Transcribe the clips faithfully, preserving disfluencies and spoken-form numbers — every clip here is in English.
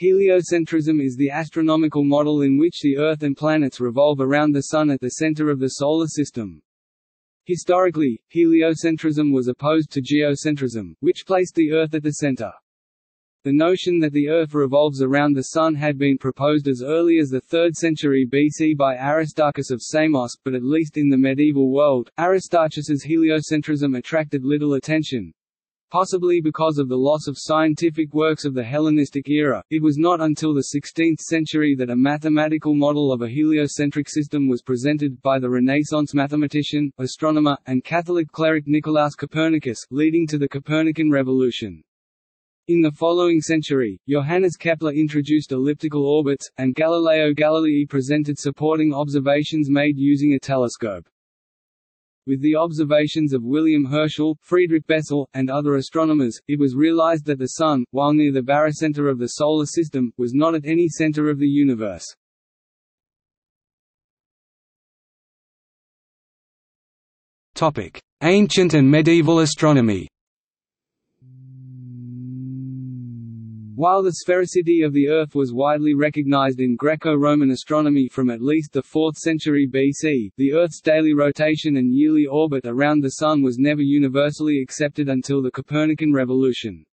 Heliocentrism is the astronomical model in which the Earth and planets revolve around the Sun at the center of the Solar System. Historically, heliocentrism was opposed to geocentrism, which placed the Earth at the center. The notion that the Earth revolves around the Sun had been proposed as early as the third century B C by Aristarchus of Samos, but at least in the medieval world, Aristarchus's heliocentrism attracted little attention. Possibly because of the loss of scientific works of the Hellenistic era, it was not until the sixteenth century that a mathematical model of a heliocentric system was presented by the Renaissance mathematician, astronomer, and Catholic cleric Nicolaus Copernicus, leading to the Copernican Revolution. In the following century, Johannes Kepler introduced elliptical orbits, and Galileo Galilei presented supporting observations made using a telescope. With the observations of William Herschel, Friedrich Bessel, and other astronomers, it was realized that the Sun, while near the barycenter of the Solar System, was not at any center of the universe. Ancient and medieval astronomy. While the sphericity of the Earth was widely recognized in Greco-Roman astronomy from at least the fourth century B C, the Earth's daily rotation and yearly orbit around the Sun was never universally accepted until the Copernican Revolution.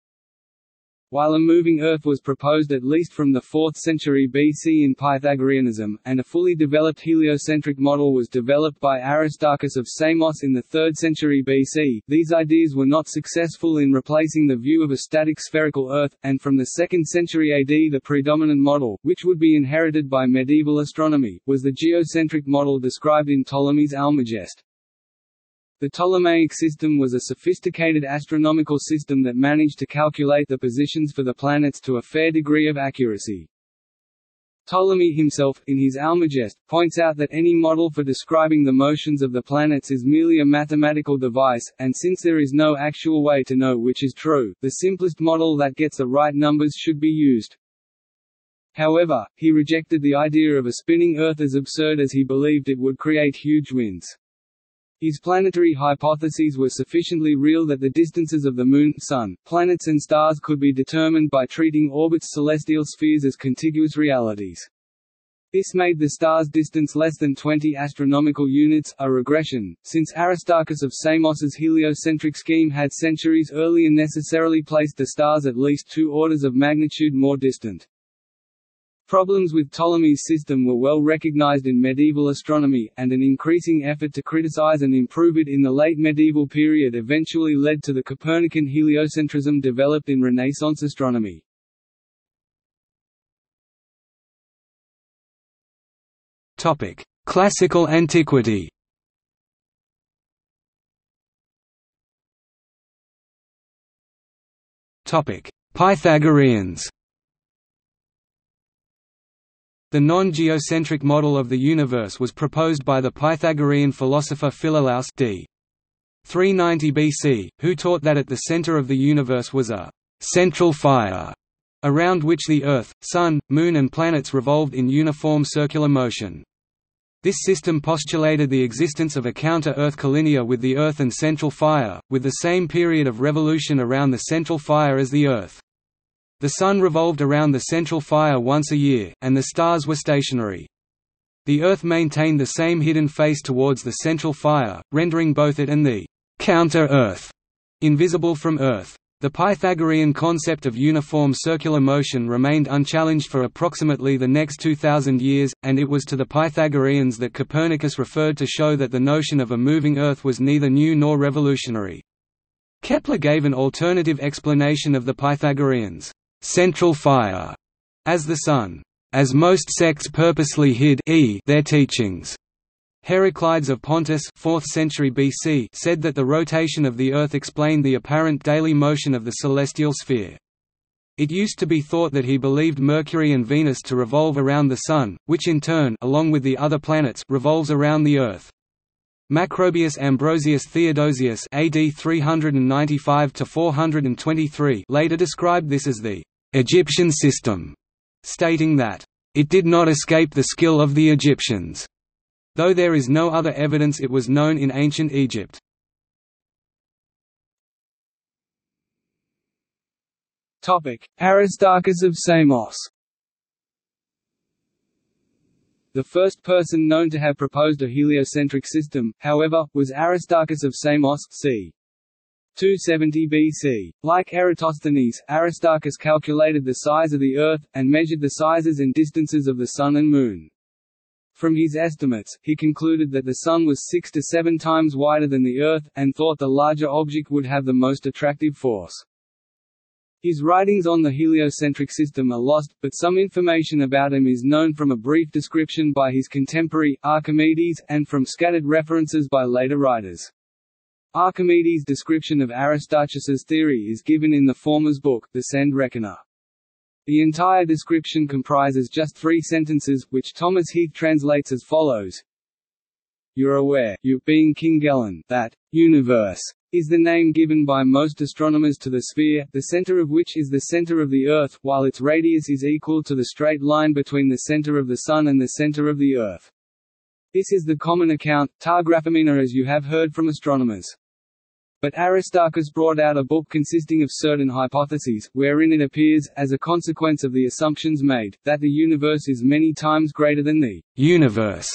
While a moving Earth was proposed at least from the fourth century B C in Pythagoreanism, and a fully developed heliocentric model was developed by Aristarchus of Samos in the third century B C, these ideas were not successful in replacing the view of a static spherical Earth, and from the second century A D the predominant model, which would be inherited by medieval astronomy, was the geocentric model described in Ptolemy's Almagest. The Ptolemaic system was a sophisticated astronomical system that managed to calculate the positions for the planets to a fair degree of accuracy. Ptolemy himself, in his Almagest, points out that any model for describing the motions of the planets is merely a mathematical device, and since there is no actual way to know which is true, the simplest model that gets the right numbers should be used. However, he rejected the idea of a spinning Earth as absurd as he believed it would create huge winds. His planetary hypotheses were sufficiently real that the distances of the Moon, Sun, planets and stars could be determined by treating orbits celestial spheres as contiguous realities. This made the star's distance less than twenty astronomical units, a regression, since Aristarchus of Samos's heliocentric scheme had centuries earlier necessarily placed the stars at least two orders of magnitude more distant. Problems with Ptolemy's system were well recognized in medieval astronomy, and an increasing effort to criticize and improve it in the late medieval period eventually led to the Copernican heliocentrism developed in Renaissance astronomy. Topic: Classical Antiquity. Topic: Pythagoreans. The non-geocentric model of the universe was proposed by the Pythagorean philosopher Philolaus d. three ninety B C, who taught that at the center of the universe was a «central fire» around which the Earth, Sun, Moon and planets revolved in uniform circular motion. This system postulated the existence of a counter-Earth collinear with the Earth and central fire, with the same period of revolution around the central fire as the Earth. The Sun revolved around the central fire once a year, and the stars were stationary. The Earth maintained the same hidden face towards the central fire, rendering both it and the «counter-Earth» invisible from Earth. The Pythagorean concept of uniform circular motion remained unchallenged for approximately the next two thousand years, and it was to the Pythagoreans that Copernicus referred to show that the notion of a moving Earth was neither new nor revolutionary. Kepler gave an alternative explanation of the Pythagoreans' central fire as the Sun, as most sects purposely hid e their teachings. Heraclides of Pontus, fourth century B C, said that the rotation of the Earth explained the apparent daily motion of the celestial sphere. It used to be thought that he believed Mercury and Venus to revolve around the Sun, which in turn, along with the other planets, revolves around the Earth. Macrobius Ambrosius Theodosius A D three ninety-five to four twenty-three later described this as the «Egyptian system», stating that, «it did not escape the skill of the Egyptians», though there is no other evidence it was known in ancient Egypt. Aristarchus of Samos. The first person known to have proposed a heliocentric system, however, was Aristarchus of Samos, c. two seventy B C. Like Eratosthenes, Aristarchus calculated the size of the Earth, and measured the sizes and distances of the Sun and Moon. From his estimates, he concluded that the Sun was six to seven times wider than the Earth, and thought the larger object would have the most attractive force. His writings on the heliocentric system are lost, but some information about him is known from a brief description by his contemporary, Archimedes, and from scattered references by later writers. Archimedes' description of Aristarchus's theory is given in the former's book, The Send Reckoner. The entire description comprises just three sentences, which Thomas Heath translates as follows. You're aware, you, being King Galen, that universe is the name given by most astronomers to the sphere, the center of which is the center of the Earth, while its radius is equal to the straight line between the center of the Sun and the center of the Earth. This is the common account, ta graphemina, as you have heard from astronomers. But Aristarchus brought out a book consisting of certain hypotheses, wherein it appears, as a consequence of the assumptions made, that the universe is many times greater than the universe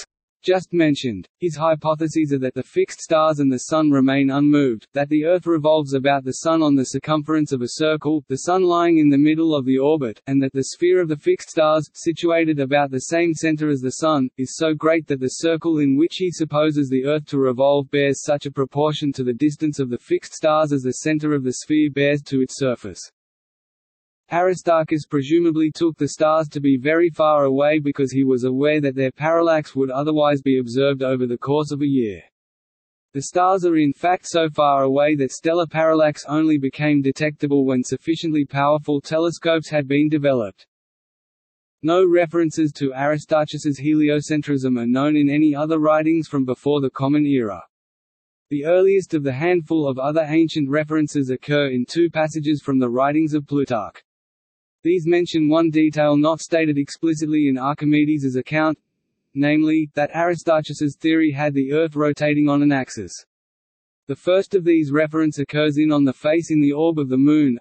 just mentioned. His hypotheses are that the fixed stars and the Sun remain unmoved, that the Earth revolves about the Sun on the circumference of a circle, the Sun lying in the middle of the orbit, and that the sphere of the fixed stars, situated about the same center as the Sun, is so great that the circle in which he supposes the Earth to revolve bears such a proportion to the distance of the fixed stars as the center of the sphere bears to its surface. Aristarchus presumably took the stars to be very far away because he was aware that their parallax would otherwise be observed over the course of a year. The stars are in fact so far away that stellar parallax only became detectable when sufficiently powerful telescopes had been developed. No references to Aristarchus's heliocentrism are known in any other writings from before the Common Era. The earliest of the handful of other ancient references occur in two passages from the writings of Plutarch. These mention one detail not stated explicitly in Archimedes's account, namely, that Aristarchus's theory had the Earth rotating on an axis. The first of these reference occurs in On the Face in the Orb of the Moon.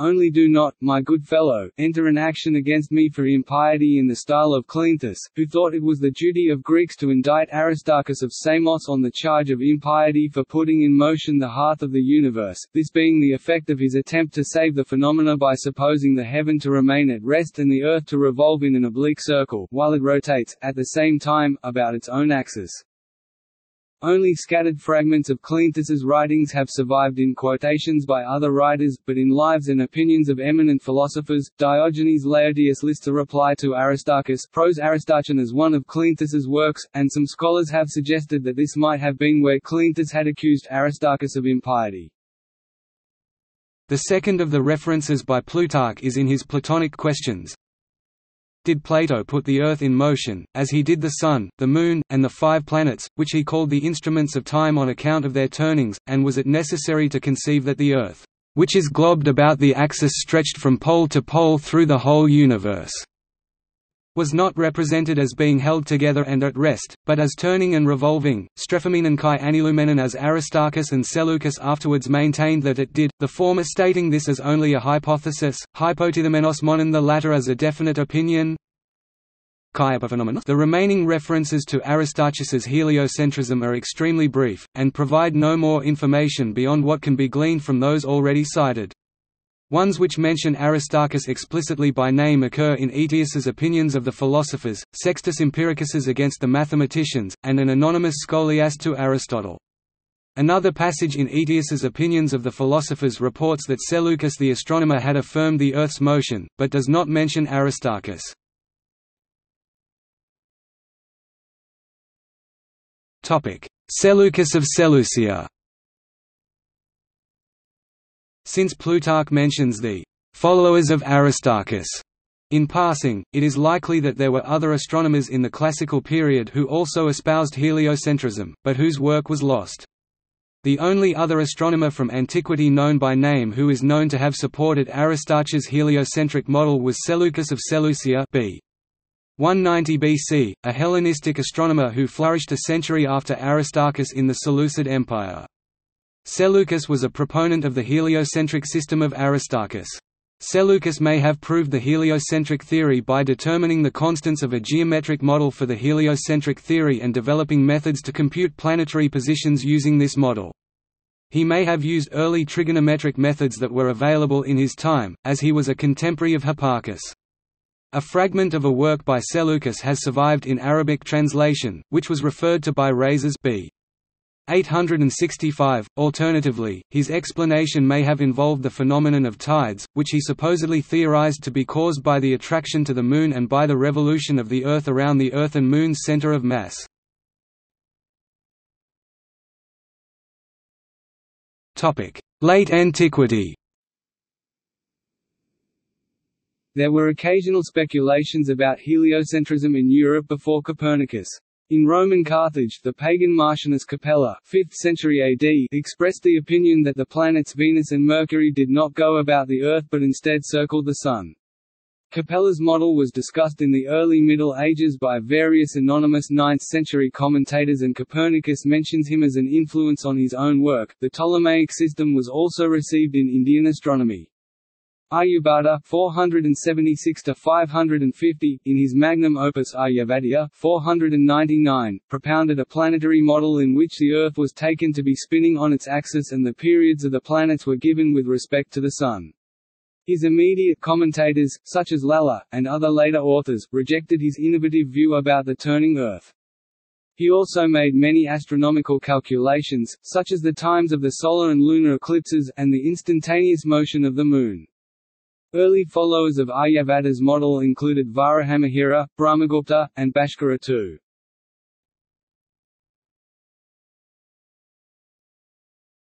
Only do not, my good fellow, enter an action against me for impiety in the style of Cleanthes, who thought it was the duty of Greeks to indict Aristarchus of Samos on the charge of impiety for putting in motion the hearth of the universe, this being the effect of his attempt to save the phenomena by supposing the heaven to remain at rest and the earth to revolve in an oblique circle, while it rotates, at the same time, about its own axis. Only scattered fragments of Cleanthes's writings have survived in quotations by other writers, but in Lives and Opinions of Eminent Philosophers, Diogenes Laertius lists a reply to Aristarchus, Prose Aristarchon, as one of Cleanthes's works, and some scholars have suggested that this might have been where Cleanthes had accused Aristarchus of impiety. The second of the references by Plutarch is in his Platonic Questions. Did Plato put the earth in motion, as he did the sun, the moon, and the five planets, which he called the instruments of time on account of their turnings, and was it necessary to conceive that the earth, which is globed about the axis stretched from pole to pole through the whole universe, was not represented as being held together and at rest, but as turning and revolving, Strephamenon kai Anilumenon, as Aristarchus and Seleucus afterwards maintained that it did, the former stating this as only a hypothesis, hypotithemenosmonon, the latter as a definite opinion. The remaining references to Aristarchus's heliocentrism are extremely brief, and provide no more information beyond what can be gleaned from those already cited. Ones which mention Aristarchus explicitly by name occur in Aetius's Opinions of the Philosophers, Sextus Empiricus's Against the Mathematicians, and an anonymous scholiast to Aristotle. Another passage in Aetius's Opinions of the Philosophers reports that Seleucus the astronomer had affirmed the Earth's motion, but does not mention Aristarchus. Seleucus of Seleucia. Since Plutarch mentions the «followers of Aristarchus» in passing, it is likely that there were other astronomers in the classical period who also espoused heliocentrism, but whose work was lost. The only other astronomer from antiquity known by name who is known to have supported Aristarchus' heliocentric model was Seleucus of Seleucia b. one ninety B C, a Hellenistic astronomer who flourished a century after Aristarchus in the Seleucid Empire. Seleucus was a proponent of the heliocentric system of Aristarchus. Seleucus may have proved the heliocentric theory by determining the constants of a geometric model for the heliocentric theory and developing methods to compute planetary positions using this model. He may have used early trigonometric methods that were available in his time, as he was a contemporary of Hipparchus. A fragment of a work by Seleucus has survived in Arabic translation, which was referred to by Razes b. eight hundred sixty-five. Alternatively, his explanation may have involved the phenomenon of tides, which he supposedly theorized to be caused by the attraction to the Moon and by the revolution of the Earth around the Earth and Moon's center of mass. Late Antiquity. There were occasional speculations about heliocentrism in Europe before Copernicus. In Roman Carthage, the pagan Martianus Capella fifth century A D expressed the opinion that the planets Venus and Mercury did not go about the Earth but instead circled the Sun. Capella's model was discussed in the early Middle Ages by various anonymous ninth century commentators, and Copernicus mentions him as an influence on his own work. The Ptolemaic system was also received in Indian astronomy. Aryabhata four hundred seventy-six to five hundred fifty, in his magnum opus Aryabhatiya four hundred ninety-nine, propounded a planetary model in which the Earth was taken to be spinning on its axis and the periods of the planets were given with respect to the Sun. His immediate commentators, such as Lalla, and other later authors, rejected his innovative view about the turning Earth. He also made many astronomical calculations, such as the times of the solar and lunar eclipses, and the instantaneous motion of the Moon. Early followers of Aryabhata's model included Varahamihira, Brahmagupta, and Bhaskara the Second.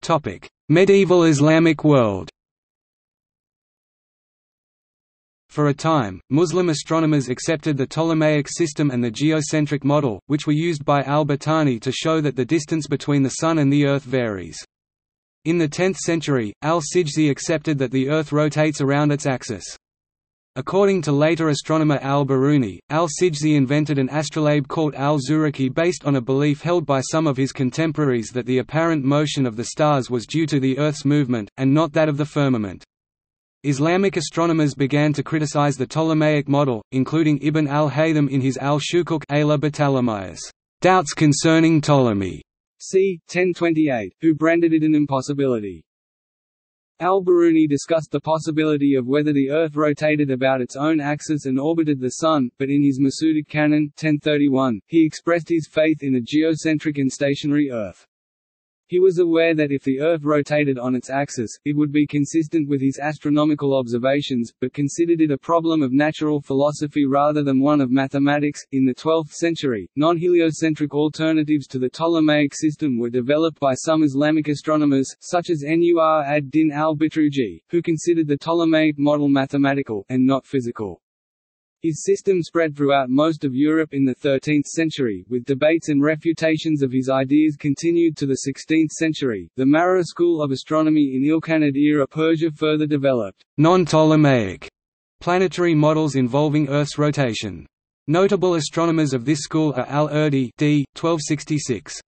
Topic: Medieval Islamic world. For a time, Muslim astronomers accepted the Ptolemaic system and the geocentric model, which were used by al-Battani to show that the distance between the Sun and the Earth varies. In the tenth century, al-Sijzi accepted that the Earth rotates around its axis. According to later astronomer al-Biruni, al-Sijzi invented an astrolabe called al-Zuriki based on a belief held by some of his contemporaries that the apparent motion of the stars was due to the Earth's movement, and not that of the firmament. Islamic astronomers began to criticize the Ptolemaic model, including Ibn al-Haytham in his al-Shukuk Doubts Concerning Ptolemy. c. ten twenty-eight, who branded it an impossibility. Al-Biruni discussed the possibility of whether the Earth rotated about its own axis and orbited the Sun, but in his Masudic Canon ten thirty-one, he expressed his faith in a geocentric and stationary Earth. He was aware that if the Earth rotated on its axis, it would be consistent with his astronomical observations, but considered it a problem of natural philosophy rather than one of mathematics. In the twelfth century, non-heliocentric alternatives to the Ptolemaic system were developed by some Islamic astronomers, such as Nur ad-Din al-Bitruji, who considered the Ptolemaic model mathematical, and not physical. His system spread throughout most of Europe in the thirteenth century, with debates and refutations of his ideas continued to the sixteenth century. The Marra school of astronomy in Ilkhanid era Persia further developed non-Ptolemaic planetary models involving Earth's rotation. Notable astronomers of this school are al-Urdi d. twelve sixty-six,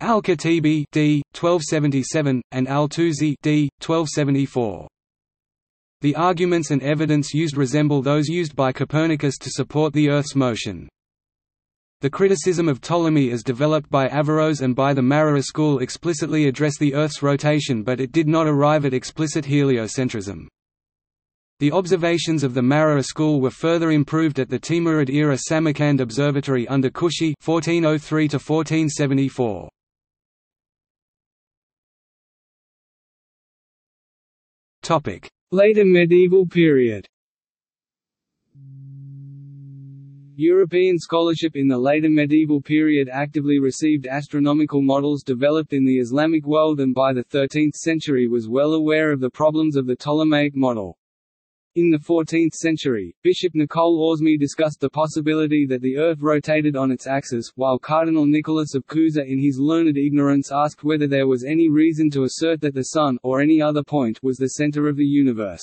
al-Khattibi d. twelve seventy-seven, and al-Tusi d. twelve seventy-four. The arguments and evidence used resemble those used by Copernicus to support the Earth's motion. The criticism of Ptolemy as developed by Averroes and by the Marra school explicitly addressed the Earth's rotation, but it did not arrive at explicit heliocentrism. The observations of the Marra school were further improved at the Timurid era Samarkand Observatory under Kushi fourteen oh three to fourteen seventy-four. Later medieval period. European scholarship in the later medieval period actively received astronomical models developed in the Islamic world, and by the thirteenth century was well aware of the problems of the Ptolemaic model. In the fourteenth century, Bishop Nicole Orsme discussed the possibility that the Earth rotated on its axis, while Cardinal Nicolaus of Cusa in his Learned Ignorance asked whether there was any reason to assert that the Sun, or any other point, was the center of the universe.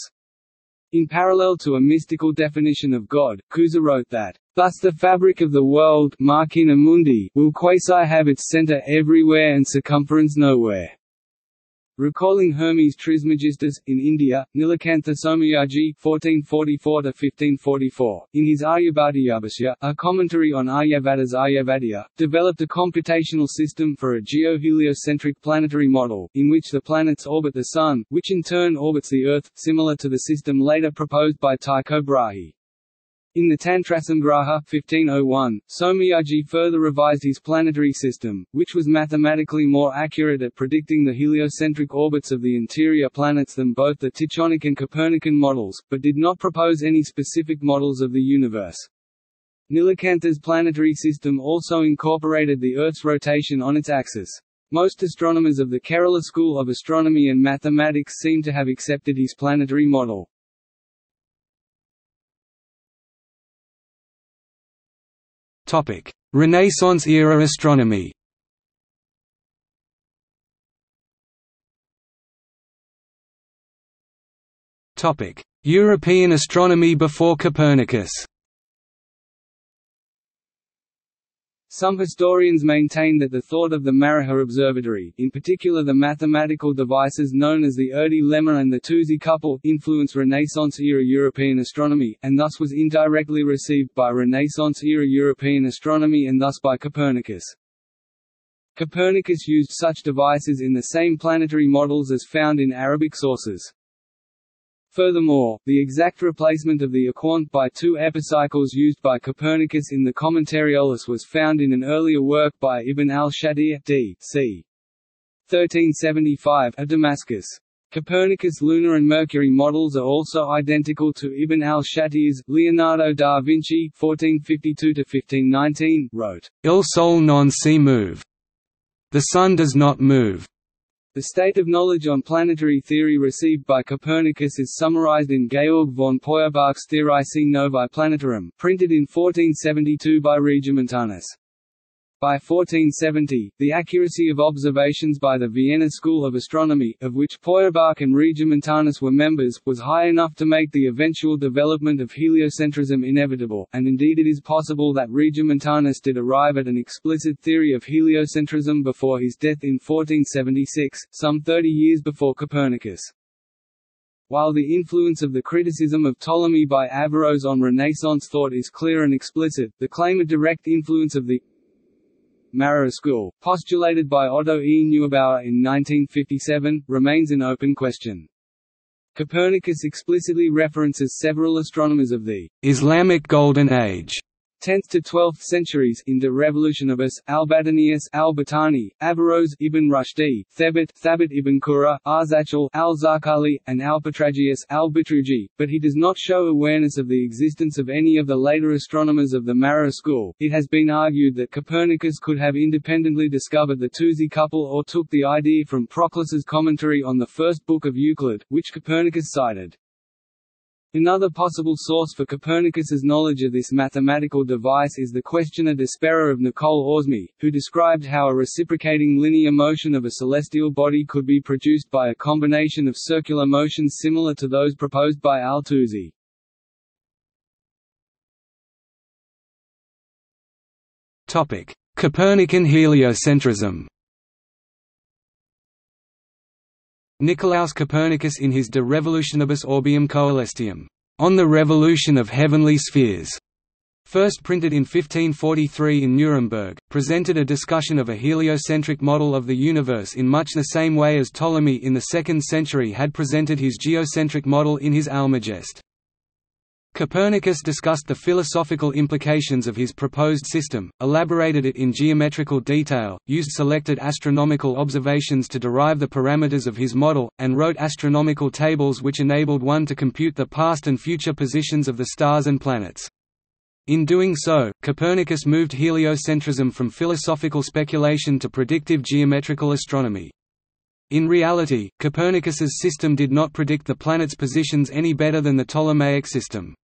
In parallel to a mystical definition of God, Cusa wrote that, "Thus the fabric of the world, machina mundi, will quasi have its center everywhere and circumference nowhere." Recalling Hermes Trismegistus, in India, Nilakantha Somayaji fourteen forty-four to fifteen forty-four, in his Aryabhatiyabhashya, a commentary on Aryabhata's Aryabhatiya, developed a computational system for a geoheliocentric planetary model, in which the planets orbit the Sun, which in turn orbits the Earth, similar to the system later proposed by Tycho Brahe. In the Tantrasamgraha fifteen oh one, Somayaji further revised his planetary system, which was mathematically more accurate at predicting the heliocentric orbits of the interior planets than both the Tychonic and Copernican models, but did not propose any specific models of the universe. Nilakantha's planetary system also incorporated the Earth's rotation on its axis. Most astronomers of the Kerala School of Astronomy and Mathematics seem to have accepted his planetary model. Renaissance-era astronomy. European astronomy before Copernicus. Some historians maintain that the thought of the Marihor Observatory, in particular the mathematical devices known as the Erdi lemma and the Toosey couple, influenced Renaissance-era European astronomy, and thus was indirectly received by Renaissance-era European astronomy and thus by Copernicus. Copernicus used such devices in the same planetary models as found in Arabic sources. Furthermore, the exact replacement of the acorn by two epicycles used by Copernicus in the Commentariolus was found in an earlier work by Ibn al-Shatir d c thirteen seventy-five at Damascus. Copernicus' lunar and Mercury models are also identical to Ibn al-Shatir's. Leonardo da Vinci fourteen fifty-two to fifteen nineteen wrote, "Il Sole non si move." The Sun does not move. The state of knowledge on planetary theory received by Copernicus is summarized in Georg von Feuerbach's Theorici Novae Planetarum, printed in fourteen seventy-two by Regiomontanus. By fourteen seventy, the accuracy of observations by the Vienna School of Astronomy, of which Feuerbach and Regiomontanus were members, was high enough to make the eventual development of heliocentrism inevitable, and indeed it is possible that Regiomontanus did arrive at an explicit theory of heliocentrism before his death in fourteen seventy-six, some thirty years before Copernicus. While the influence of the criticism of Ptolemy by Averroes on Renaissance thought is clear and explicit, the claim of direct influence of the Marihor school, postulated by Otto E. Neubauer in nineteen fifty-seven, remains an open question. Copernicus explicitly references several astronomers of the Islamic Golden Age, tenth to twelfth centuries, in De Revolutionibus, al-Battanius, al-Battani, Averroes, Ibn Rushd, Thebat, Thabit ibn Qurra, Arzachel, al-Zarqali, and al-Patragius, al-Bitruji, but he does not show awareness of the existence of any of the later astronomers of the Marihor school. It has been argued that Copernicus could have independently discovered the Toosey couple or took the idea from Proclus's commentary on the first book of Euclid, which Copernicus cited. Another possible source for Copernicus's knowledge of this mathematical device is the questioner Desperrer of Nicole Orsme, who described how a reciprocating linear motion of a celestial body could be produced by a combination of circular motions similar to those proposed by al-Toosey. Topic: Copernican heliocentrism. Nicolaus Copernicus, in his De Revolutionibus Orbium Coelestium, On the Revolution of Heavenly Spheres, first printed in fifteen forty-three in Nuremberg, presented a discussion of a heliocentric model of the universe in much the same way as Ptolemy in the second century had presented his geocentric model in his Almagest. Copernicus discussed the philosophical implications of his proposed system, elaborated it in geometrical detail, used selected astronomical observations to derive the parameters of his model, and wrote astronomical tables which enabled one to compute the past and future positions of the stars and planets. In doing so, Copernicus moved heliocentrism from philosophical speculation to predictive geometrical astronomy. In reality, Copernicus's system did not predict the planets' positions any better than the Ptolemaic system.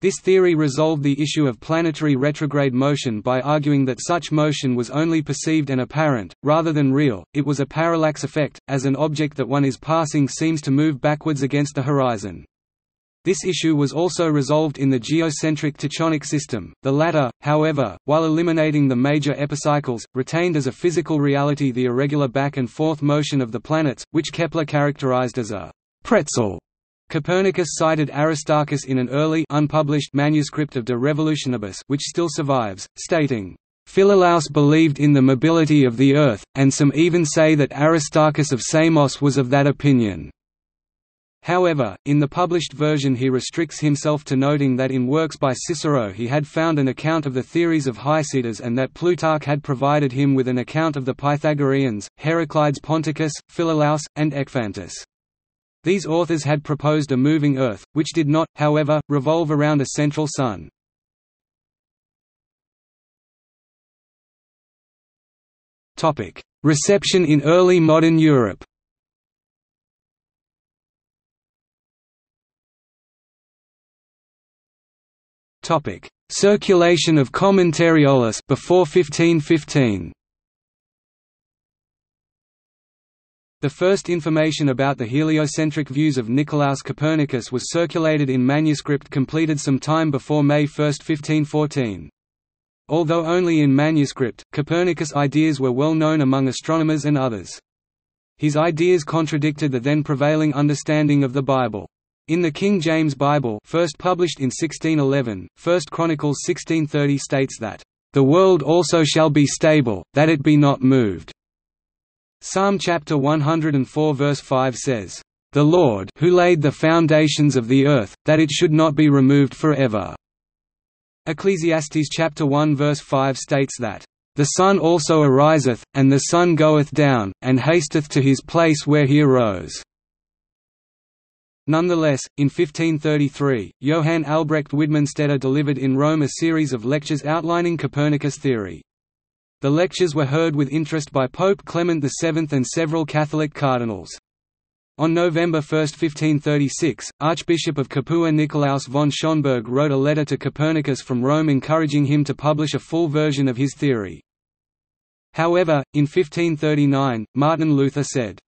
This theory resolved the issue of planetary retrograde motion by arguing that such motion was only perceived and apparent, rather than real. It was a parallax effect, as an object that one is passing seems to move backwards against the horizon. This issue was also resolved in the geocentric Tychonic system. The latter, however, while eliminating the major epicycles, retained as a physical reality the irregular back and forth motion of the planets, which Kepler characterized as a pretzel. Copernicus cited Aristarchus in an early unpublished manuscript of De Revolutionibus, which still survives, stating, "Philolaus believed in the mobility of the Earth, and some even say that Aristarchus of Samos was of that opinion." However, in the published version he restricts himself to noting that in works by Cicero he had found an account of the theories of Hycetas and that Plutarch had provided him with an account of the Pythagoreans, Heraclides Ponticus, Philolaus, and Ekphantus. These authors had proposed a moving Earth, which did not, however, revolve around a central sun. Reception in early modern Europe. Circulation of Commentariolus before fifteen fifteen. The first information about the heliocentric views of Nicolaus Copernicus was circulated in manuscript completed some time before May first fifteen fourteen. Although only in manuscript, Copernicus' ideas were well known among astronomers and others. His ideas contradicted the then prevailing understanding of the Bible. In the King James Bible, first published in sixteen eleven, First Chronicles sixteen thirty states that, "The world also shall be stable, that it be not moved." Psalm chapter one hundred four verse five says, "The Lord who laid the foundations of the earth, that it should not be removed forever." Ecclesiastes chapter one verse five states that, "The sun also ariseth, and the sun goeth down, and hasteth to his place where he arose." Nonetheless, in fifteen thirty-three, Johann Albrecht Widmanstetter delivered in Rome a series of lectures outlining Copernicus' theory. The lectures were heard with interest by Pope Clement the seventh and several Catholic cardinals. On November first fifteen thirty-six, Archbishop of Capua Nikolaus von Schonberg wrote a letter to Copernicus from Rome encouraging him to publish a full version of his theory. However, in fifteen thirty-nine, Martin Luther said,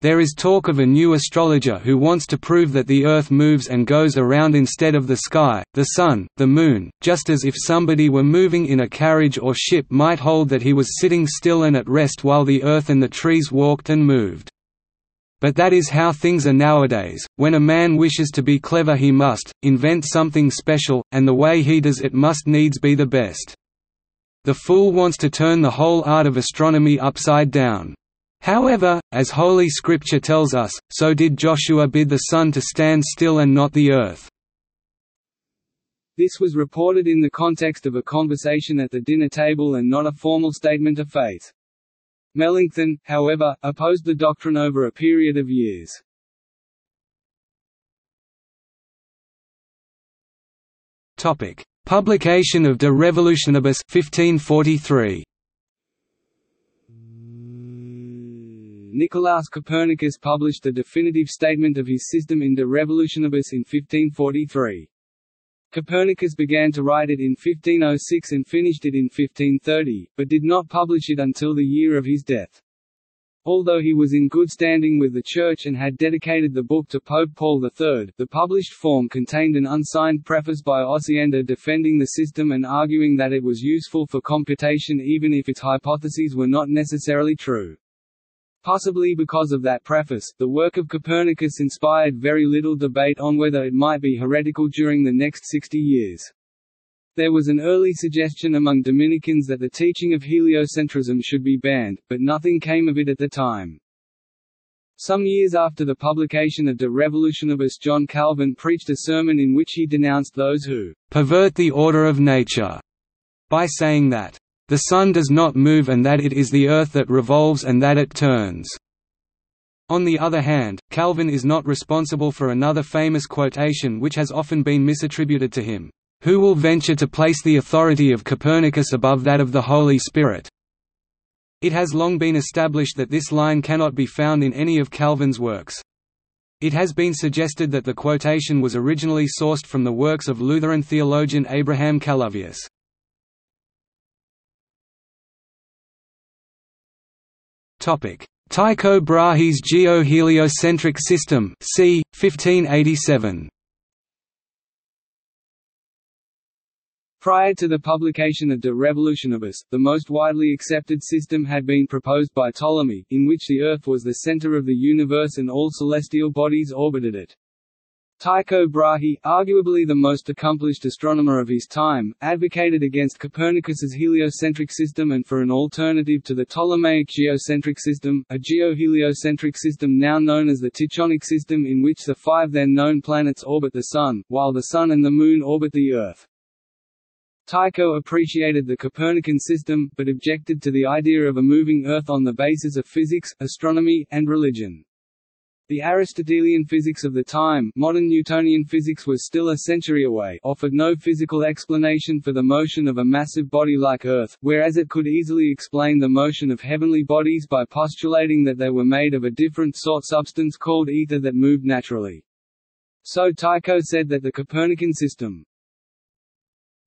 "There is talk of a new astrologer who wants to prove that the Earth moves and goes around instead of the sky, the sun, the moon, just as if somebody were moving in a carriage or ship might hold that he was sitting still and at rest while the earth and the trees walked and moved. But that is how things are nowadays. When a man wishes to be clever he must invent something special, and the way he does it must needs be the best. The fool wants to turn the whole art of astronomy upside down. However, as Holy Scripture tells us, so did Joshua bid the sun to stand still and not the earth." This was reported in the context of a conversation at the dinner table and not a formal statement of faith. Melanchthon, however, opposed the doctrine over a period of years. Publication of De Revolutionibus fifteen forty-three. Nicolaus Copernicus published the definitive statement of his system in De Revolutionibus in fifteen forty-three. Copernicus began to write it in fifteen oh six and finished it in fifteen thirty, but did not publish it until the year of his death. Although he was in good standing with the Church and had dedicated the book to Pope Paul the third, the published form contained an unsigned preface by Osiander defending the system and arguing that it was useful for computation even if its hypotheses were not necessarily true. Possibly because of that preface, the work of Copernicus inspired very little debate on whether it might be heretical during the next sixty years. There was an early suggestion among Dominicans that the teaching of heliocentrism should be banned, but nothing came of it at the time. Some years after the publication of De Revolutionibus, John Calvin preached a sermon in which he denounced those who pervert the order of nature by saying that the sun does not move and that it is the earth that revolves and that it turns. On the other hand, Calvin is not responsible for another famous quotation which has often been misattributed to him, "Who will venture to place the authority of Copernicus above that of the Holy Spirit?" It has long been established that this line cannot be found in any of Calvin's works. It has been suggested that the quotation was originally sourced from the works of Lutheran theologian Abraham Calovius. Tycho Brahe's Geo-Heliocentric System, c. fifteen eighty-seven. Prior to the publication of De Revolutionibus, the most widely accepted system had been proposed by Ptolemy, in which the Earth was the center of the universe and all celestial bodies orbited it. Tycho Brahe, arguably the most accomplished astronomer of his time, advocated against Copernicus's heliocentric system and for an alternative to the Ptolemaic geocentric system, a geoheliocentric system now known as the Tychonic system, in which the five then-known planets orbit the Sun, while the Sun and the Moon orbit the Earth. Tycho appreciated the Copernican system, but objected to the idea of a moving Earth on the basis of physics, astronomy, and religion. The Aristotelian physics of the time, modern Newtonian physics, was still a century away, offered no physical explanation for the motion of a massive body like Earth, whereas it could easily explain the motion of heavenly bodies by postulating that they were made of a different sort substance called ether that moved naturally. So Tycho said that the Copernican system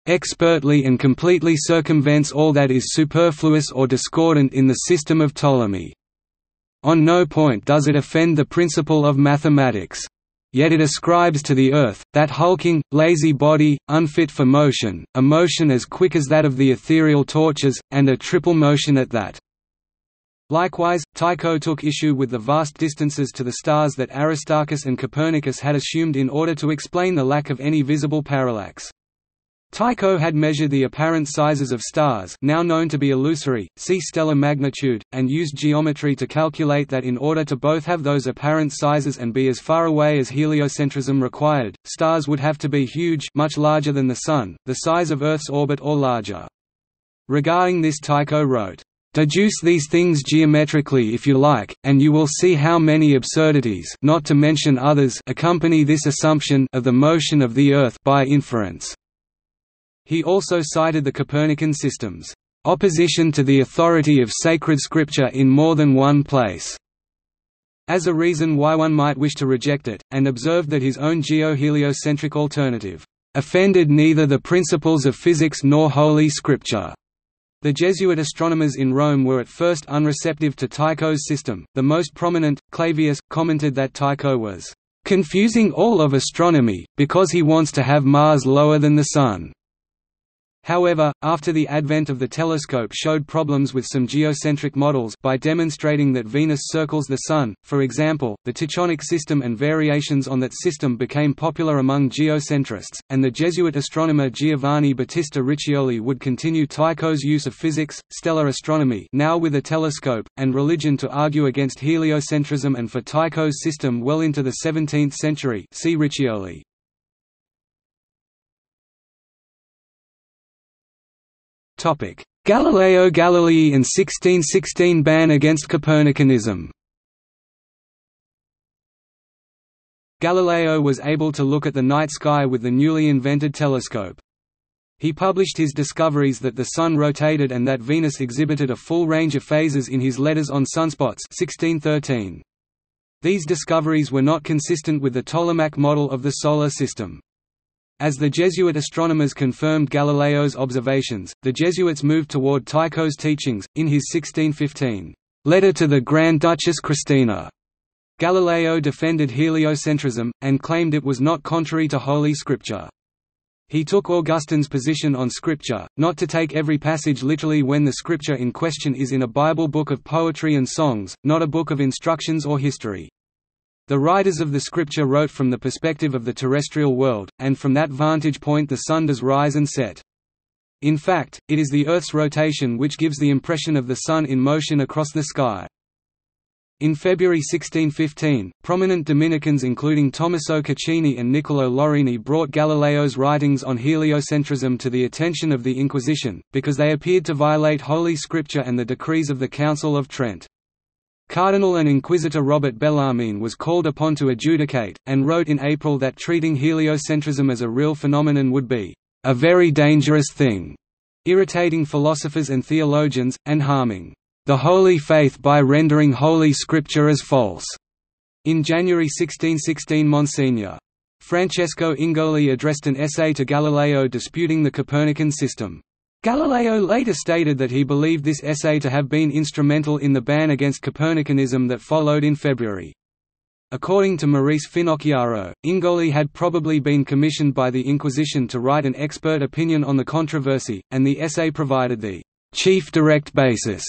expertly and completely circumvents all that is superfluous or discordant in the system of Ptolemy. On no point does it offend the principle of mathematics. Yet it ascribes to the Earth, that hulking, lazy body, unfit for motion, a motion as quick as that of the ethereal torches, and a triple motion at that. Likewise, Tycho took issue with the vast distances to the stars that Aristarchus and Copernicus had assumed in order to explain the lack of any visible parallax. Tycho had measured the apparent sizes of stars, now known to be illusory, see stellar magnitude, and used geometry to calculate that in order to both have those apparent sizes and be as far away as heliocentrism required, stars would have to be huge, much larger than the Sun, the size of Earth's orbit or larger. Regarding this, Tycho wrote, "Deduce these things geometrically if you like, and you will see how many absurdities, not to mention others, accompany this assumption of the motion of the Earth by inference." He also cited the Copernican system's opposition to the authority of sacred scripture in more than one place as a reason why one might wish to reject it, and observed that his own geoheliocentric alternative offended neither the principles of physics nor Holy Scripture. The Jesuit astronomers in Rome were at first unreceptive to Tycho's system. The most prominent, Clavius, commented that Tycho was confusing all of astronomy because he wants to have Mars lower than the Sun. However, after the advent of the telescope showed problems with some geocentric models by demonstrating that Venus circles the Sun, for example, the Tychonic system and variations on that system became popular among geocentrists, and the Jesuit astronomer Giovanni Battista Riccioli would continue Tycho's use of physics, stellar astronomy now with a telescope, and religion to argue against heliocentrism and for Tycho's system well into the seventeenth century. See Riccioli. Galileo Galilei and sixteen sixteen ban against Copernicanism. Galileo was able to look at the night sky with the newly invented telescope. He published his discoveries that the Sun rotated and that Venus exhibited a full range of phases in his Letters on Sunspots sixteen thirteen. These discoveries were not consistent with the Ptolemaic model of the Solar System. As the Jesuit astronomers confirmed Galileo's observations, the Jesuits moved toward Tycho's teachings. In his sixteen fifteen letter to the Grand Duchess Christina, Galileo defended heliocentrism and claimed it was not contrary to Holy Scripture. He took Augustine's position on Scripture, not to take every passage literally when the Scripture in question is in a Bible book of poetry and songs, not a book of instructions or history. The writers of the Scripture wrote from the perspective of the terrestrial world, and from that vantage point the Sun does rise and set. In fact, it is the Earth's rotation which gives the impression of the Sun in motion across the sky. In February sixteen fifteen, prominent Dominicans including Tommaso Caccini and Niccolò Lorini brought Galileo's writings on heliocentrism to the attention of the Inquisition, because they appeared to violate Holy Scripture and the decrees of the Council of Trent. Cardinal and Inquisitor Robert Bellarmine was called upon to adjudicate, and wrote in April that treating heliocentrism as a real phenomenon would be a very dangerous thing, irritating philosophers and theologians, and harming the Holy Faith by rendering Holy Scripture as false. In January sixteen sixteen, Monsignor Francesco Ingoli addressed an essay to Galileo disputing the Copernican system. Galileo later stated that he believed this essay to have been instrumental in the ban against Copernicanism that followed in February. According to Maurice Finocchiaro, Ingoli had probably been commissioned by the Inquisition to write an expert opinion on the controversy, and the essay provided the chief direct basis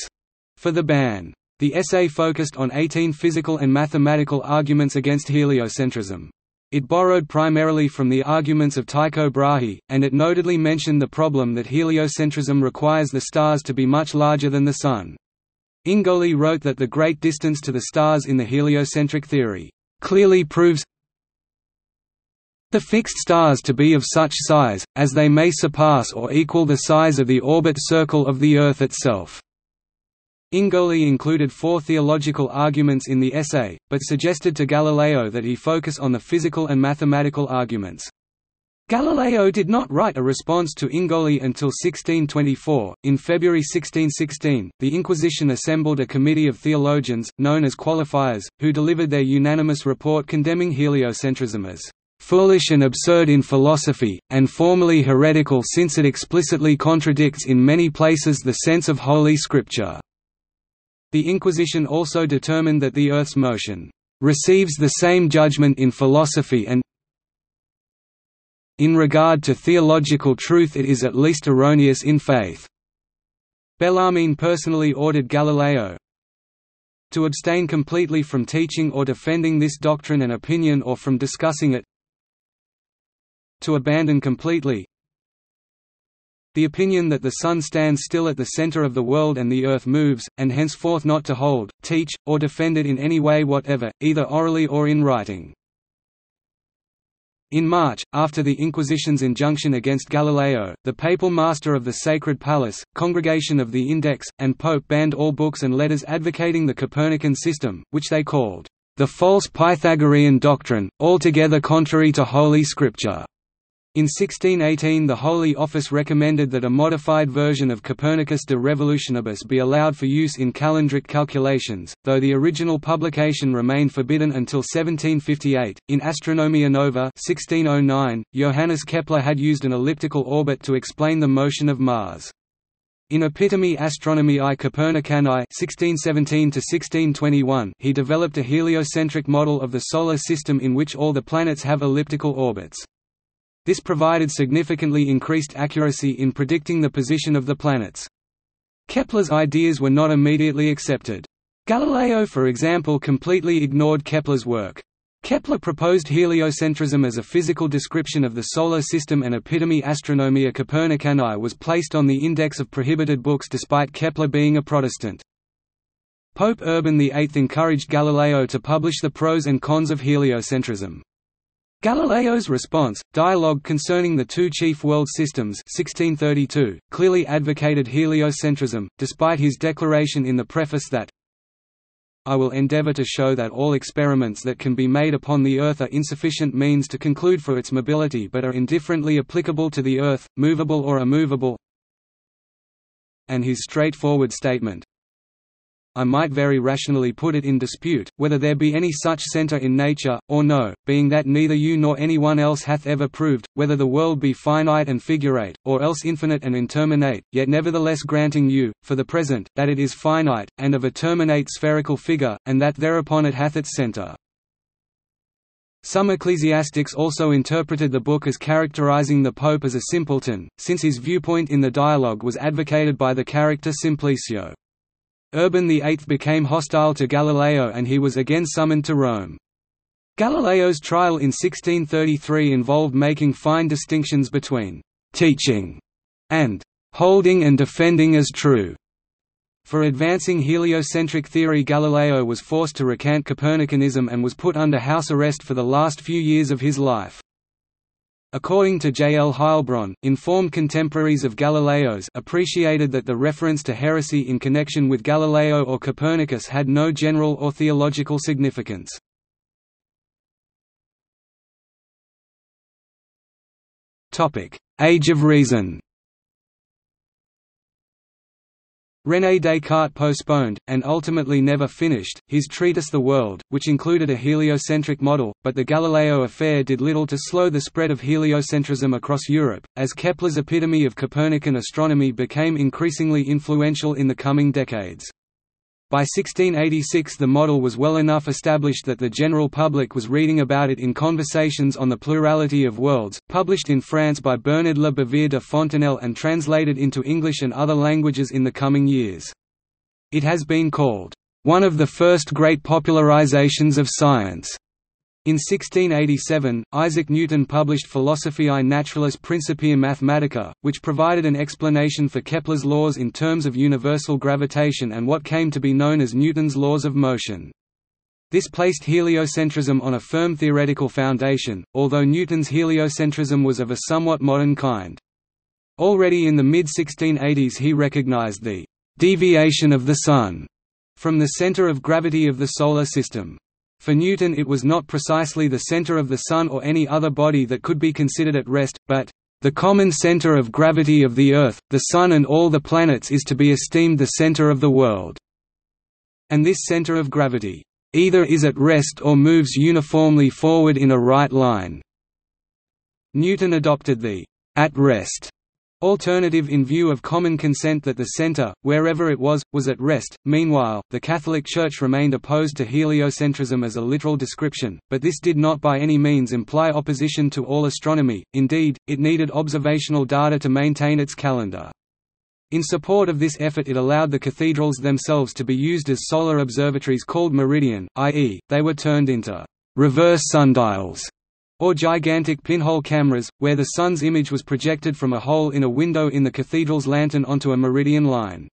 for the ban. The essay focused on eighteen physical and mathematical arguments against heliocentrism. It borrowed primarily from the arguments of Tycho Brahe, and it notedly mentioned the problem that heliocentrism requires the stars to be much larger than the Sun. Ingoli wrote that the great distance to the stars in the heliocentric theory clearly proves the fixed stars to be of such size, as they may surpass or equal the size of the orbit circle of the Earth itself. Ingoli included four theological arguments in the essay, but suggested to Galileo that he focus on the physical and mathematical arguments. Galileo did not write a response to Ingoli until sixteen twenty-four. In February sixteen sixteen, the Inquisition assembled a committee of theologians, known as qualifiers, who delivered their unanimous report condemning heliocentrism as foolish and absurd in philosophy, and formally heretical since it explicitly contradicts in many places the sense of Holy Scripture. The Inquisition also determined that the Earth's motion receives the same judgment in philosophy and in regard to theological truth it is at least erroneous in faith. Bellarmine personally ordered Galileo to abstain completely from teaching or defending this doctrine and opinion or from discussing it, to abandon completely the opinion that the Sun stands still at the center of the world and the Earth moves, and henceforth not to hold, teach, or defend it in any way whatever, either orally or in writing. In March, after the Inquisition's injunction against Galileo, the papal master of the Sacred Palace, Congregation of the Index, and Pope banned all books and letters advocating the Copernican system, which they called, "...the false Pythagorean doctrine, altogether contrary to Holy Scripture." In sixteen eighteen the Holy Office recommended that a modified version of Copernicus de Revolutionibus be allowed for use in calendric calculations, though the original publication remained forbidden until seventeen fifty-eight. In Astronomia Nova sixteen oh nine, Johannes Kepler had used an elliptical orbit to explain the motion of Mars. In Epitome Astronomiae Copernicanae sixteen seventeen to sixteen twenty-one, he developed a heliocentric model of the Solar System in which all the planets have elliptical orbits. This provided significantly increased accuracy in predicting the position of the planets. Kepler's ideas were not immediately accepted. Galileo, for example, completely ignored Kepler's work. Kepler proposed heliocentrism as a physical description of the Solar System, and Epitome Astronomiae Copernicanae was placed on the index of prohibited books despite Kepler being a Protestant. Pope Urban the eighth encouraged Galileo to publish the pros and cons of heliocentrism. Galileo's response, Dialogue Concerning the Two Chief World Systems sixteen thirty-two, clearly advocated heliocentrism, despite his declaration in the preface that I will endeavor to show that all experiments that can be made upon the Earth are insufficient means to conclude for its mobility but are indifferently applicable to the Earth, movable or immovable, and his straightforward statement, I might very rationally put it in dispute, whether there be any such centre in nature, or no, being that neither you nor anyone else hath ever proved, whether the world be finite and figurate, or else infinite and interminate, yet nevertheless granting you, for the present, that it is finite, and of a terminate spherical figure, and that thereupon it hath its centre. Some ecclesiastics also interpreted the book as characterising the Pope as a simpleton, since his viewpoint in the dialogue was advocated by the character Simplicio. Urban the eighth became hostile to Galileo and he was again summoned to Rome. Galileo's trial in sixteen thirty-three involved making fine distinctions between «teaching» and «holding and defending as true». For advancing heliocentric theory, Galileo was forced to recant Copernicanism and was put under house arrest for the last few years of his life. According to J. L. Heilbronn, informed contemporaries of Galileo's appreciated that the reference to heresy in connection with Galileo or Copernicus had no general or theological significance. Age of Reason. René Descartes postponed, and ultimately never finished, his treatise The World, which included a heliocentric model, but the Galileo affair did little to slow the spread of heliocentrism across Europe, as Kepler's Epitome of Copernican Astronomy became increasingly influential in the coming decades. By sixteen eighty-six the model was well enough established that the general public was reading about it in Conversations on the Plurality of Worlds, published in France by Bernard Le Bavir de Fontenelle and translated into English and other languages in the coming years. It has been called, "one of the first great popularizations of science." In sixteen eighty-seven, Isaac Newton published Philosophiae Naturalis Principia Mathematica, which provided an explanation for Kepler's laws in terms of universal gravitation and what came to be known as Newton's laws of motion. This placed heliocentrism on a firm theoretical foundation, although Newton's heliocentrism was of a somewhat modern kind. Already in the mid sixteen eighties he recognized the «deviation of the Sun» from the center of gravity of the Solar System. For Newton it was not precisely the center of the Sun or any other body that could be considered at rest, but, "...the common center of gravity of the Earth, the Sun and all the planets is to be esteemed the center of the world." And this center of gravity, "...either is at rest or moves uniformly forward in a right line." Newton adopted the "...at rest." Alternative in view of common consent that the center, wherever it was, was at rest. Meanwhile, the Catholic Church remained opposed to heliocentrism as a literal description, but this did not by any means imply opposition to all astronomy, indeed, it needed observational data to maintain its calendar. In support of this effort it allowed the cathedrals themselves to be used as solar observatories called meridian, that is, they were turned into reverse sundials, or gigantic pinhole cameras, where the sun's image was projected from a hole in a window in the cathedral's lantern onto a meridian line.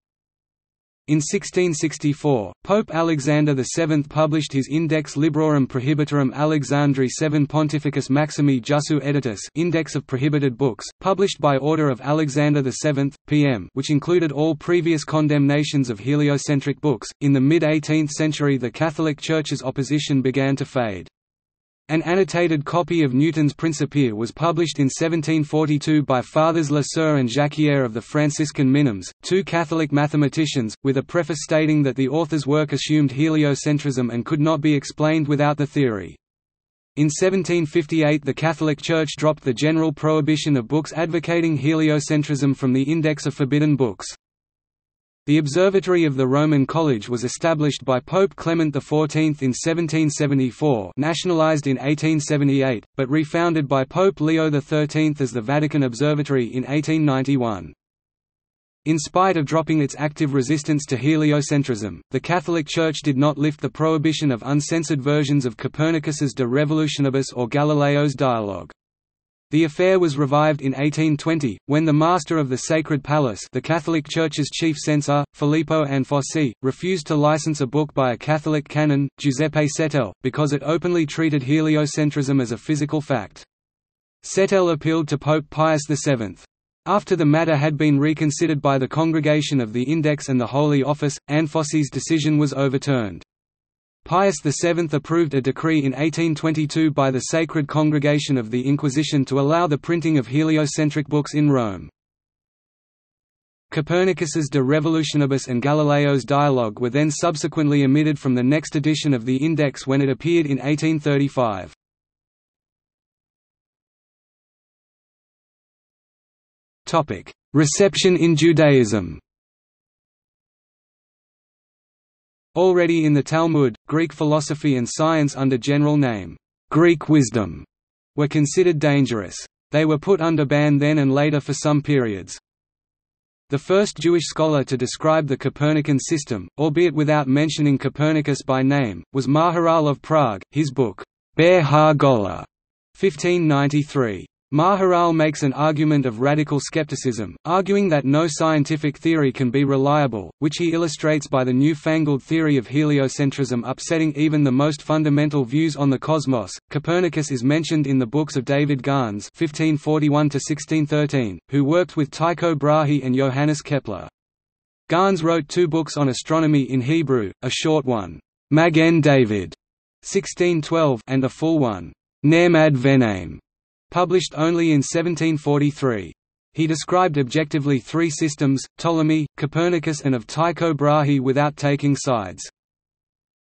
In sixteen sixty-four, Pope Alexander the seventh published his Index Librorum Prohibitorum Alexandri seven Pontificus Maximi Jussu Editus, Index of Prohibited Books, published by order of Alexander the seventh, P M, which included all previous condemnations of heliocentric books. In the mid eighteenth century, the Catholic Church's opposition began to fade. An annotated copy of Newton's Principia was published in seventeen forty-two by Fathers Le Sueur and Jacquier of the Franciscan Minims, two Catholic mathematicians, with a preface stating that the author's work assumed heliocentrism and could not be explained without the theory. In seventeen fifty-eight the Catholic Church dropped the general prohibition of books advocating heliocentrism from the Index of Forbidden Books. The Observatory of the Roman College was established by Pope Clement the fourteenth in seventeen seventy-four, nationalized in eighteen seventy-eight, but refounded by Pope Leo the thirteenth as the Vatican Observatory in eighteen ninety-one. In spite of dropping its active resistance to heliocentrism, the Catholic Church did not lift the prohibition of uncensored versions of Copernicus's De Revolutionibus or Galileo's Dialogue. The affair was revived in eighteen twenty, when the Master of the Sacred Palace, the Catholic Church's chief censor, Filippo Anfossi, refused to license a book by a Catholic canon, Giuseppe Settel, because it openly treated heliocentrism as a physical fact. Settel appealed to Pope Pius the seventh. After the matter had been reconsidered by the Congregation of the Index and the Holy Office, Anfossi's decision was overturned. Pius the seventh approved a decree in eighteen twenty-two by the Sacred Congregation of the Inquisition to allow the printing of heliocentric books in Rome. Copernicus's De Revolutionibus and Galileo's Dialogue were then subsequently omitted from the next edition of the Index when it appeared in eighteen thirty-five. Reception in Judaism. Already in the Talmud, Greek philosophy and science under general name, Greek wisdom, were considered dangerous. They were put under ban then and later for some periods. The first Jewish scholar to describe the Copernican system, albeit without mentioning Copernicus by name, was Maharal of Prague, his book, Be'er HaGola, fifteen ninety-three. Maharal makes an argument of radical skepticism, arguing that no scientific theory can be reliable, which he illustrates by the newfangled theory of heliocentrism upsetting even the most fundamental views on the cosmos. Copernicus is mentioned in the books of David Gans (fifteen forty-one to sixteen thirteen), who worked with Tycho Brahe and Johannes Kepler. Gans wrote two books on astronomy in Hebrew: a short one, Magen David, sixteen twelve, and a full one, Ne'em ad Veneim, published only in seventeen forty-three. He described objectively three systems, Ptolemy, Copernicus and of Tycho Brahe, without taking sides.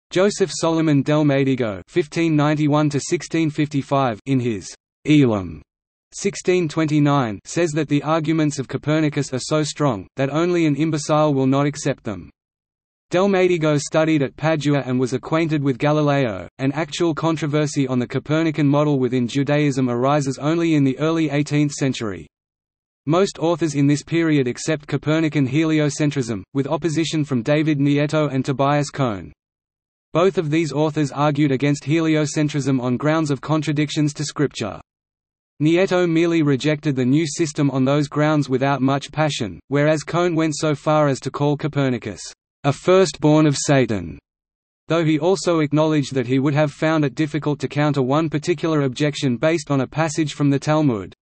Joseph Solomon del Medigo (fifteen ninety-one to sixteen fifty-five) in his Elam sixteen twenty-nine says that the arguments of Copernicus are so strong, that only an imbecile will not accept them. Del Medico studied at Padua and was acquainted with Galileo. An actual controversy on the Copernican model within Judaism arises only in the early eighteenth century. Most authors in this period accept Copernican heliocentrism, with opposition from David Nieto and Tobias Cohn. Both of these authors argued against heliocentrism on grounds of contradictions to Scripture. Nieto merely rejected the new system on those grounds without much passion, whereas Cohn went so far as to call Copernicus a firstborn of Satan, though he also acknowledged that he would have found it difficult to counter one particular objection based on a passage from the Talmud.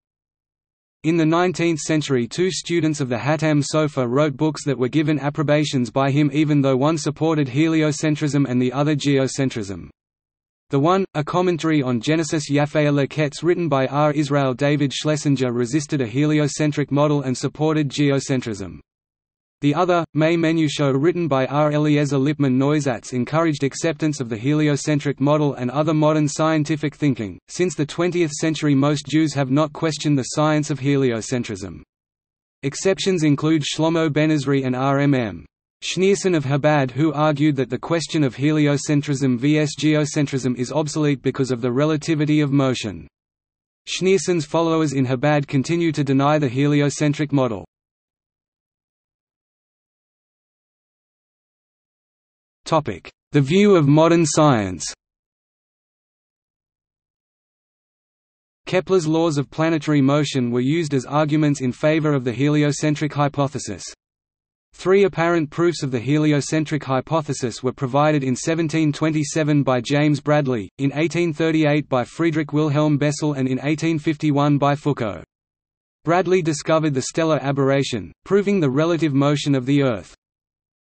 In the nineteenth century, two students of the Hatam Sofer wrote books that were given approbations by him, even though one supported heliocentrism and the other geocentrism. The one, a commentary on Genesis Yafei Leketz written by R. Israel David Schlesinger, resisted a heliocentric model and supported geocentrism. The other, May Menusho written by R. Eliezer Lippmann Noisatz, encouraged acceptance of the heliocentric model and other modern scientific thinking. Since the twentieth century, most Jews have not questioned the science of heliocentrism. Exceptions include Shlomo Ben Ezri and R M M Schneerson of Chabad, who argued that the question of heliocentrism versus geocentrism is obsolete because of the relativity of motion. Schneerson's followers in Chabad continue to deny the heliocentric model. The view of modern science. Kepler's laws of planetary motion were used as arguments in favor of the heliocentric hypothesis. Three apparent proofs of the heliocentric hypothesis were provided in seventeen twenty-seven by James Bradley, in eighteen thirty-eight by Friedrich Wilhelm Bessel, and in eighteen fifty-one by Foucault. Bradley discovered the stellar aberration, proving the relative motion of the Earth.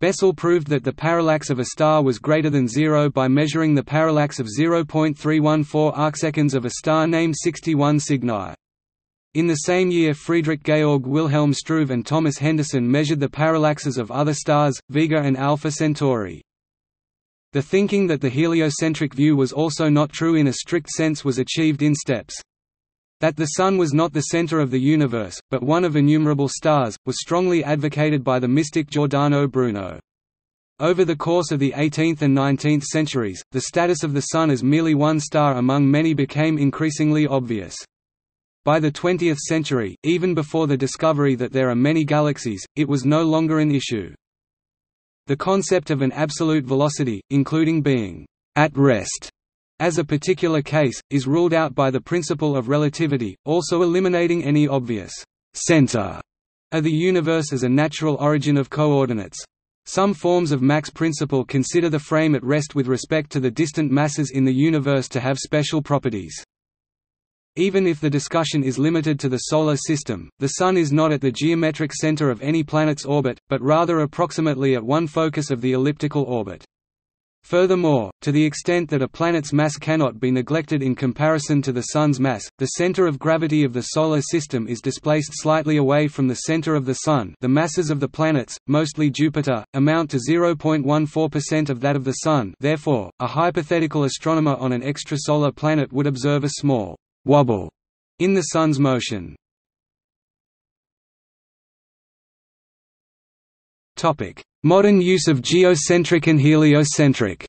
Bessel proved that the parallax of a star was greater than zero by measuring the parallax of zero point three one four arcseconds of a star named sixty-one Cygni. In the same year, Friedrich Georg Wilhelm Struve and Thomas Henderson measured the parallaxes of other stars, Vega and Alpha Centauri. The thinking that the heliocentric view was also not true in a strict sense was achieved in steps. That the Sun was not the center of the universe, but one of innumerable stars, was strongly advocated by the mystic Giordano Bruno. Over the course of the eighteenth and nineteenth centuries, the status of the Sun as merely one star among many became increasingly obvious. By the twentieth century, even before the discovery that there are many galaxies, it was no longer an issue. The concept of an absolute velocity, including being at rest, as a particular case, is ruled out by the principle of relativity, also eliminating any obvious «center» of the universe as a natural origin of coordinates. Some forms of Mach's principle consider the frame at rest with respect to the distant masses in the universe to have special properties. Even if the discussion is limited to the Solar System, the Sun is not at the geometric center of any planet's orbit, but rather approximately at one focus of the elliptical orbit. Furthermore, to the extent that a planet's mass cannot be neglected in comparison to the Sun's mass, the center of gravity of the Solar System is displaced slightly away from the center of the Sun. The masses of the planets, mostly Jupiter, amount to zero point one four percent of that of the Sun. Therefore, a hypothetical astronomer on an extrasolar planet would observe a small wobble in the Sun's motion. Modern use of geocentric and heliocentric.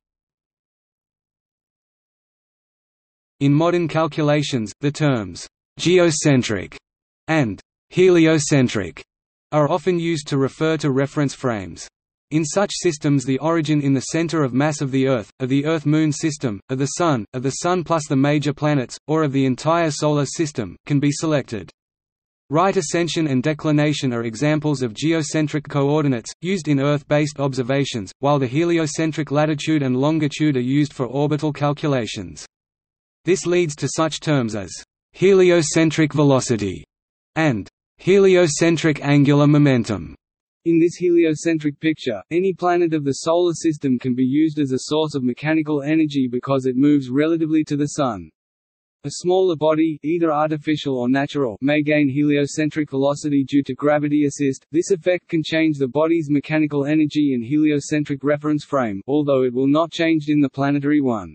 In modern calculations, the terms «geocentric» and «heliocentric» are often used to refer to reference frames. In such systems, the origin in the center of mass of the Earth, of the Earth-Moon system, of the Sun, of the Sun plus the major planets, or of the entire Solar System, can be selected. Right ascension and declination are examples of geocentric coordinates, used in Earth-based observations, while the heliocentric latitude and longitude are used for orbital calculations. This leads to such terms as heliocentric velocity and heliocentric angular momentum. In this heliocentric picture, any planet of the Solar System can be used as a source of mechanical energy because it moves relatively to the Sun. A smaller body, either artificial or natural, may gain heliocentric velocity due to gravity assist. This effect can change the body's mechanical energy in heliocentric reference frame, although it will not change in the planetary one.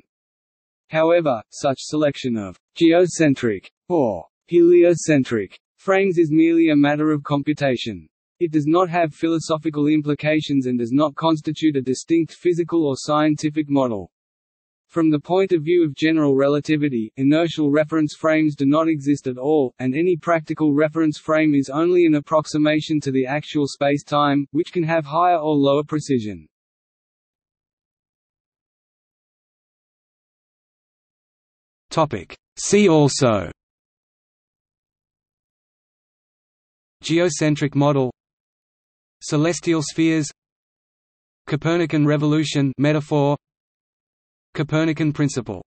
However, such selection of geocentric or heliocentric frames is merely a matter of computation. It does not have philosophical implications and does not constitute a distinct physical or scientific model. From the point of view of general relativity, inertial reference frames do not exist at all, and any practical reference frame is only an approximation to the actual space-time, which can have higher or lower precision. See also: Geocentric model, Celestial spheres, Copernican revolution metaphor, Copernican principle.